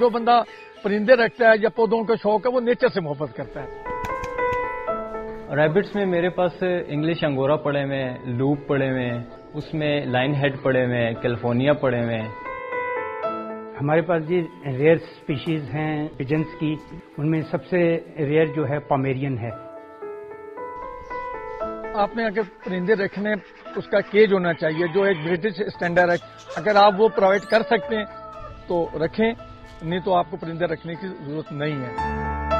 जो बंदा परिंदे रखता है या पौधों का शौक है वो नेचर से मोहब्बत करता है। रैबिट्स में मेरे पास इंग्लिश अंगोरा पड़े हुए हैं, लूप पड़े हुए हैं, उसमें लाइन हेड पड़े हुए हैं, कैलिफोर्निया पड़े हुए हैं। हमारे पास जी रेयर स्पीशीज हैं पिजन्स की, उनमें सबसे रेयर जो है पोमेरियन है। आपने अगर परिंदे रखने उसका केज होना चाहिए जो एक ब्रिटिश स्टैंडर्ड है, अगर आप वो प्रोवाइड कर सकते हैं तो रखें, नहीं तो आपको परिंदे रखने की जरूरत नहीं है।